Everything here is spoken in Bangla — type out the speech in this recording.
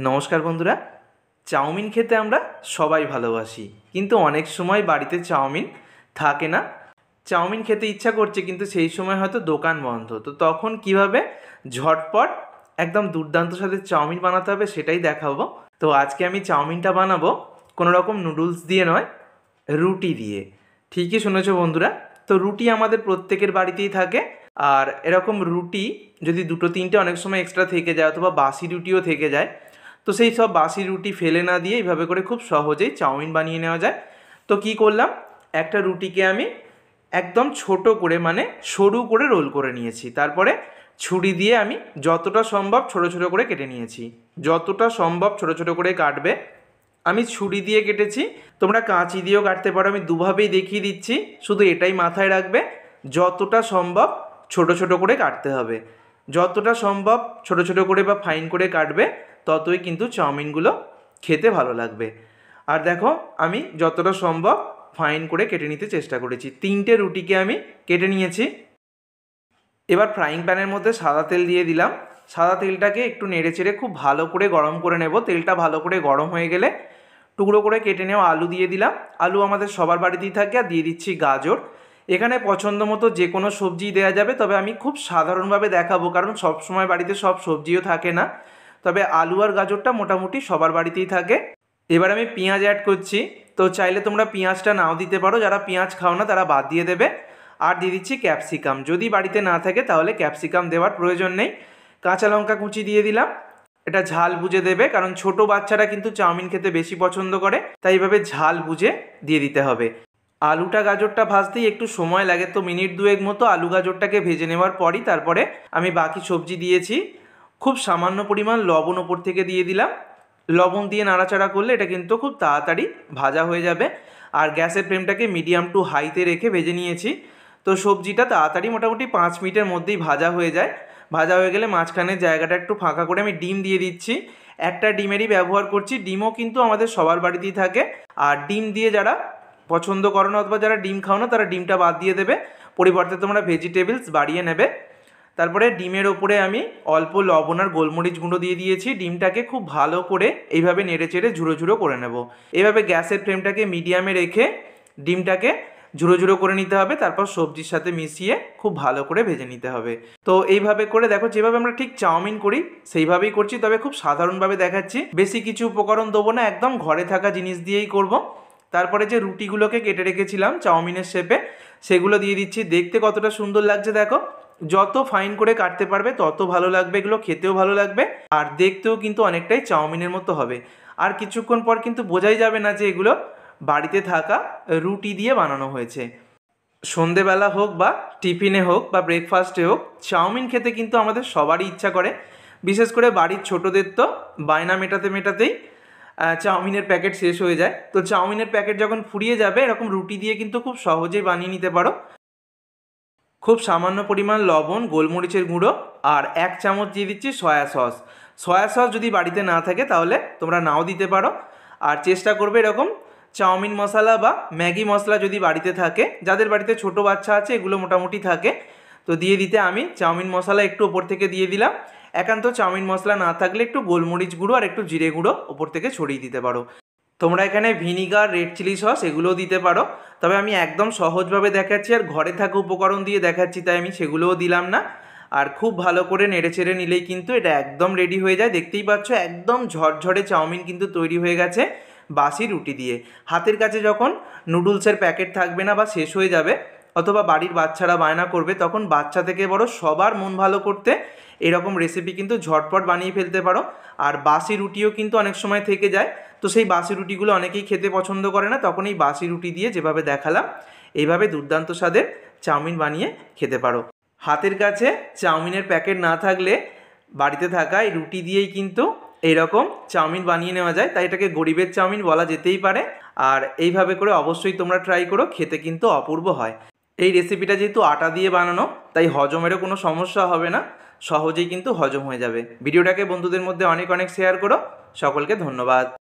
नमस्कार बंधुरा चाउमिन खेते आमरा सबाई भालोबासी किन्तु अनेक समय बाड़ीते चाउमिन थाके ना चाउमिन खेते इच्छा करछे किन्तु सेई समय हयतो दोकान बन्ध तो तखन किभाबे झटपट एकदम दुर्दान्त साथे चाउमिन बानाते होबे सेटाई देखाबो। तो आजके आमी चाउमिनटा बानाबो कोनो रकम नुडल्स दिये नय रुटी दिये। ठीकई शुनेछो बन्धुरा, तो रुटी आमादेर प्रत्येकेर बाड़ीतेई थाके और एरकम रुटी यदि दुटो तीनटे अनेक समय एक्सट्रा थेके जाय अथवा बासी रुटिओ थेके जाय तो सेई सब बासी रुटी फेले ना दिए एइभाबे करे खूब सहजेई चाउमिन बानिये नेওয়া যায়। तो कि करलाम एकटा रुटिके आमी एकदम छोटो करे माने सरु करे रोल करे निয়েছি। तारपरे छुरी दिए आमी যতটা সম্ভব ছোট ছোট করে কেটে নিয়েছি। যতটা সম্ভব ছোট ছোট করে কাটবে, আমি ছুরি দিয়ে কেটেছি, তোমরা কাঁচি দিয়েও কাটতে পারো, আমি দুভাবেই দেখিয়ে দিচ্ছি। শুধু এটাই মাথায় রাখবে যতটা সম্ভব ছোট ছোট করে কাটতে হবে। যতটা সম্ভব ছোট ছোট করে বা ফাইন করে কাটবে ততই কিন্তু চাউমিনগুলো খেতে ভালো লাগবে। আর দেখো আমি যতটা সম্ভব ফাইন করে কেটে নিতে চেষ্টা করেছি। তিনটে রুটিকে আমি কেটে নিয়েছি। এবার ফ্রাইং প্যানের মধ্যে সাদা তেল দিয়ে দিলাম। সাদা তেলটাকে একটু নেড়েচেড়ে খুব ভালো করে গরম করে নেব। তেলটা ভালো করে গরম হয়ে গেলে টুকরো করে কেটে নেওয়া আলু দিয়ে দিলাম। আলু আমাদের সবার বাড়িতেই থাকে। আর দিয়ে দিচ্ছি গাজর। এখানে পছন্দ মতো যে কোনো সবজি দেওয়া যাবে, তবে আমি খুব সাধারণভাবে দেখাবো কারণ সব সময় বাড়িতে সব সবজিও থাকে না। তবে আলু আর গাজরটা মোটামুটি সবার বাড়িতেই থাকে। এবার আমি পেঁয়াজ অ্যাড করছি। তো চাইলে তোমরা পেঁয়াজটা নাও দিতে পারো, যারা পেঁয়াজ খাও না তারা বাদ দিয়ে দেবে। আর দিয়ে দিচ্ছি ক্যাপসিকাম। যদি বাড়িতে না থাকে তাহলে ক্যাপসিকাম দেওয়ার প্রয়োজন নেই। কাঁচা লঙ্কা কুচি দিয়ে দিলাম। এটা ঝাল বুঝে দেবে কারণ ছোট বাচ্চারা কিন্তু চাউমিন খেতে বেশি পছন্দ করে, তাই এভাবে ঝাল বুঝে দিয়ে দিতে হবে। আলুটা গাজরটা ভাজতেই একটু সময় লাগে, তো মিনিট দুয়েক মতো আলু গাজরটাকে ভেজে নেওয়ার পরই তারপরে আমি বাকি সবজি দিয়েছি। খুব সামান্য পরিমাণ লবণ ওপর থেকে দিয়ে দিলাম। লবণ দিয়ে নাড়াচাড়া করলে এটা কিন্তু খুব তাড়াতাড়ি ভাজা হয়ে যাবে। আর গ্যাসের ফ্লেমটাকে মিডিয়াম টু হাইতে রেখে ভেজে নিয়েছি। তো সবজিটা তাড়াতাড়ি মোটামুটি 5 মিনিটের মধ্যেই ভাজা হয়ে যায়। ভাজা হয়ে গেলে মাঝখানের জায়গাটা একটু ফাঁকা করে আমি ডিম দিয়ে দিচ্ছি। একটা ডিমেরই ব্যবহার করছি। ডিমও কিন্তু আমাদের সবার বাড়িতেই থাকে। আর ডিম দিয়ে যারা পছন্দ করো না অথবা যারা ডিম খাও না তারা ডিমটা বাদ দিয়ে দেবে, পরিবর্তে তোমরা ভেজিটেবলস বাড়িয়ে নেবে। তারপরে ডিমের ওপরে আমি অল্প লবণ আর গোলমরিচ গুঁড়ো দিয়ে দিয়েছি। ডিমটাকে খুব ভালো করে এইভাবে নেড়েচেড়ে ঝুড়ো ঝুড়ো করে নেব। এইভাবে গ্যাসের ফ্লেমটাকে মিডিয়ামে রেখে ডিমটাকে ঝুড়ো ঝুড়ো করে নিতে হবে। তারপর সবজির সাথে মিশিয়ে খুব ভালো করে ভেজে নিতে হবে। তো এইভাবে করে দেখো যেভাবে আমরা ঠিক চাউমিন করি সেইভাবেই করছি, তবে খুব সাধারণভাবে দেখাচ্ছি। বেশি কিছু উপকরণ দেবো না, একদম ঘরে থাকা জিনিস দিয়েই করব। তারপরে যে রুটিগুলোকে কেটে রেখেছিলাম চাউমিনের শেপে সেগুলো দিয়ে দিচ্ছি। দেখতে কতটা সুন্দর লাগছে দেখো। যত ফাইন করে কাটতে পারবে তত ভালো লাগবে, এগুলো খেতেও ভালো লাগবে আর দেখতেও কিন্তু অনেকটাই চাউমিনের মতো হবে। আর কিছুক্ষণ পর কিন্তু বোঝাই যাবে না যে এগুলো বাড়িতে থাকা রুটি দিয়ে বানানো হয়েছে। সন্ধেবেলা হোক বা টিফিনে হোক বা ব্রেকফাস্টে হোক চাউমিন খেতে কিন্তু আমাদের সবারই ইচ্ছা করে। বিশেষ করে বাড়ির ছোটদের তো বায়না মেটাতে মেটাতেই চাউমিনের প্যাকেট শেষ হয়ে যায়। তো চাউমিনের প্যাকেট যখন ফুরিয়ে যাবে এরকম রুটি দিয়ে কিন্তু খুব সহজেই বানিয়ে নিতে পারো। খুব সামান্য পরিমাণ লবণ, গোলমরিচের গুঁড়ো আর 1 চামচ দিয়ে দিচ্ছি সয়া সস। সয়া সস যদি বাড়িতে না থাকে তাহলে তোমরা নাও দিতে পারো। আর চেষ্টা করবে এরকম চাউমিন মশলা বা ম্যাগি মশলা যদি বাড়িতে থাকে। যাদের বাড়িতে ছোট বাচ্চা আছে এগুলো মোটামুটি থাকে, তো দিয়ে দিতে আমি চাউমিন মশলা একটু ওপর থেকে দিয়ে দিলাম। একান্ত চাউমিন মশলা না থাকলে একটু গোলমরিচ গুঁড়ো আর একটু জিরে গুঁড়ো ওপর থেকে ছড়িয়ে দিতে পারো। তোমরা এখানে ভিনিগার, রেড চিলি সস এগুলোও দিতে পারো, তবে আমি একদম সহজভাবে দেখাচ্ছি আর ঘরে থাকা উপকরণ দিয়ে দেখাচ্ছি তাই আমি সেগুলোও দিলাম না। আর খুব ভালো করে নেড়েচেড়ে নিলেই কিন্তু এটা একদম রেডি হয়ে যায়। দেখতেই পাচ্ছ একদম ঝরঝরে চাউমিন কিন্তু তৈরি হয়ে গেছে বাসি রুটি দিয়ে। হাতের কাছে যখন নুডলসের প্যাকেট থাকবে না বা শেষ হয়ে যাবে অথবা বাড়ির বাচ্চারা বায়না করবে, তখন বাচ্চা থেকে বড় সবার মন ভালো করতে এরকম রেসিপি কিন্তু ঝটপট বানিয়ে ফেলতে পারো। আর বাসি রুটিও কিন্তু অনেক সময় থেকে যায়, তো সেই বাসি রুটিগুলো অনেকেই খেতে পছন্দ করে না, তখন এই বাসি রুটি দিয়ে যেভাবে দেখালাম এইভাবে দুর্দান্ত স্বাদের চাউমিন বানিয়ে খেতে পারো। হাতের কাছে চাউমিনের প্যাকেট না থাকলে বাড়িতে থাকা এই রুটি দিয়েই কিন্তু এইরকম চাউমিন বানিয়ে নেওয়া যায়, তাই এটাকে গরিবের চাউমিন বলা যেতেই পারে। আর এইভাবে করে অবশ্যই তোমরা ট্রাই করো, খেতে কিন্তু অপূর্ব হয়। এই রেসিপিটা যেহেতু আটা দিয়ে বানানো তাই হজমেরও কোনো সমস্যা হবে না, সহজেই কিন্তু হজম হয়ে যাবে। ভিডিওটাকে বন্ধুদের মধ্যে অনেক শেয়ার করো। সকলকে ধন্যবাদ।